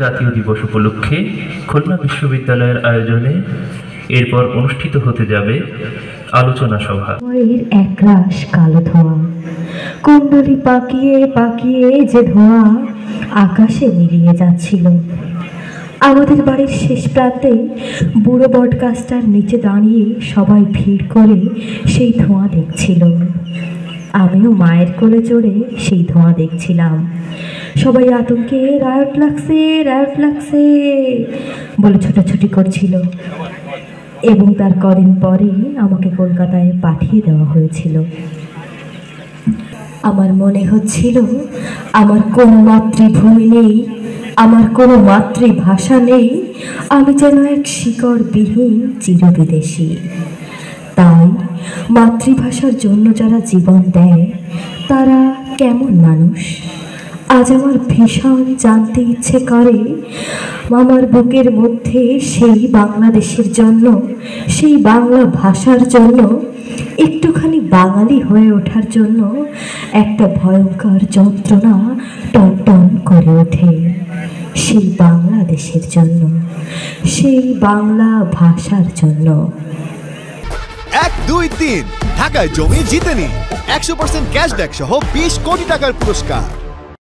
জাতীয় দিবস উপলক্ষে খুলনা বিশ্ববিদ্যালয়ের আয়োজনে এরপর অনুষ্ঠিত হতে যাবে আলোচনা সভা। একরাশ কালো ধোঁয়া, কুণ্ডলী পাকিয়ে পাকিয়ে যে ধোঁয়া আকাশে মিলিয়ে যাচ্ছিল। আমাদের বাড়ির শেষ প্রান্তে বুড়ো বটগাছটার নিচে দাঁড়িয়ে সবাই ভিড় করে সেই ধোঁয়া দেখছিল। আমিও মায়ের কোলে চড়ে সেই ধোঁয়া দেখছিলাম। সবাই আতঙ্কে রায়ট লাগছে, রায়ট লাগছে বলে ছোটাছুটি করছিল। এবং তার কদিন পরে আমাকে কলকাতায় পাঠিয়ে দেওয়া হয়েছিল। আমার মনে হচ্ছিল আমার কোনো মাতৃভূমি নেই, আমার কোনো মাতৃভাষা নেই, আমি যেন এক শিকড়বিহীন চিরবিদেশী। তাই মাতৃভাষার জন্য যারা জীবন দেয় তারা কেমন মানুষ? আজ আমার ভীষণ জানতে ইচ্ছে করে আমার বুকের মধ্যে সেই বাংলাদেশের জন্য, সেই বাংলা ভাষার জন্য, একটুখানি বাঙালি হয়ে ওঠার জন্য একটা ভয়ঙ্কর যন্ত্রণা টনটন করে ওঠে। সেই বাংলাদেশের জন্য, সেই বাংলা ভাষার জন্য। 1, 2, 3 ঢাকায় জমি জিতে নিন 100% ক্যাশব্যাক সহ 20 কোটি টাকার পুরস্কার।